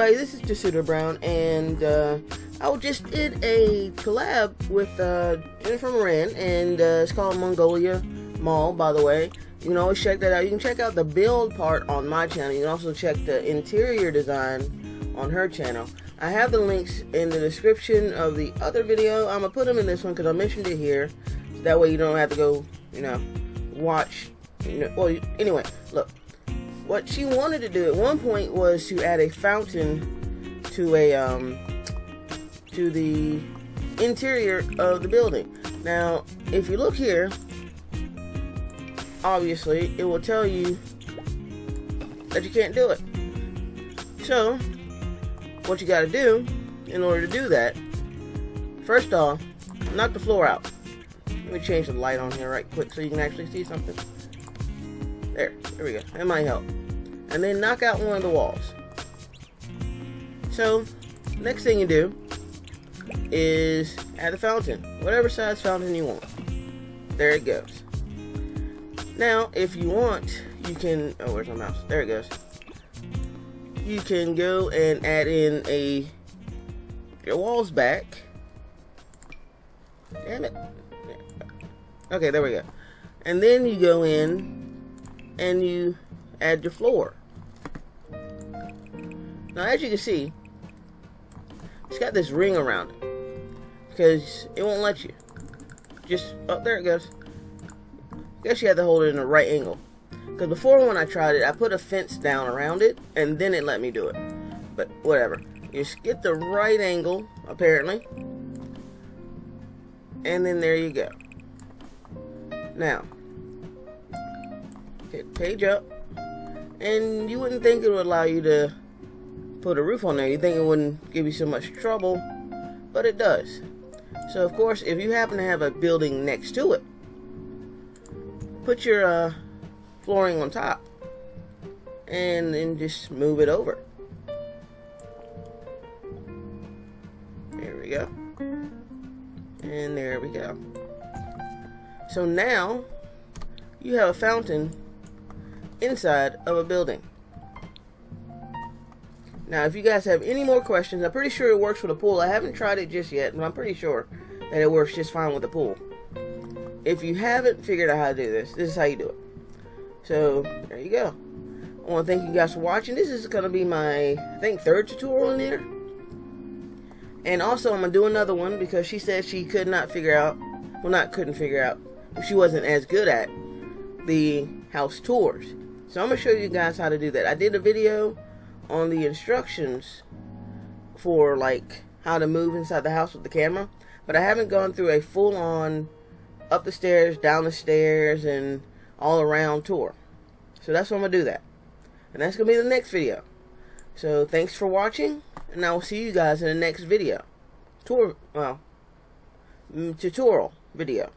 everybody, this is Tisuto Brown, and I just did a collab with Infra Moran, and it's called Mongolia Mall, by the way. You can always check that out. You can check out the build part on my channel. You can also check the interior design on her channel. I have the links in the description of the other video. I'm going to put them in this one because I mentioned it here. So that way you don't have to go, watch. Anyway, look. What she wanted to do at one point was to add a fountain to a to the interior of the building. Now, if you look here, obviously it will tell you that you can't do it. So, what you got to do in order to do that, first off, knock the floor out. Let me change the light on here right quick so you can actually see something. There we go. That might help. And then knock out one of the walls. So, next thing you do is add a fountain. Whatever size fountain you want. There it goes. Now, if you want, you can... Oh, where's my mouse? There it goes. You can go and add in your walls back. Damn it. Okay, there we go. And then you go in and you add your floor. Now, as you can see, it's got this ring around it because it won't let you. Just oh, there it goes. I guess you have to hold it in the right angle. Because before, when I tried it, I put a fence down around it, and then it let me do it. But whatever. You just get the right angle, apparently, and then there you go. Now, hit page up, and you wouldn't think it would allow you to put a roof on there. You think it wouldn't give you so much trouble, but it does. So of course, if you happen to have a building next to it, put your flooring on top and then just move it over. There we go, and there we go. So now you have a fountain inside of a building. Now, if you guys have any more questions, I'm pretty sure it works with a pool. I haven't tried it just yet, but I'm pretty sure that it works just fine with a pool. If you haven't figured out how to do this, this is how you do it. So, there you go. I want to thank you guys for watching. This is going to be my, I think, third tutorial in here. And also, I'm going to do another one because she said she could not figure out, well, not couldn't figure out, if she wasn't as good at the house tours. So I'm going to show you guys how to do that. I did a video on the instructions for like how to move inside the house with the camera, but I haven't gone through a full on up the stairs, down the stairs, and all around tour. So that's what I'm going to do that. And that's going to be the next video. So thanks for watching, and I will see you guys in the next video. Tutorial video.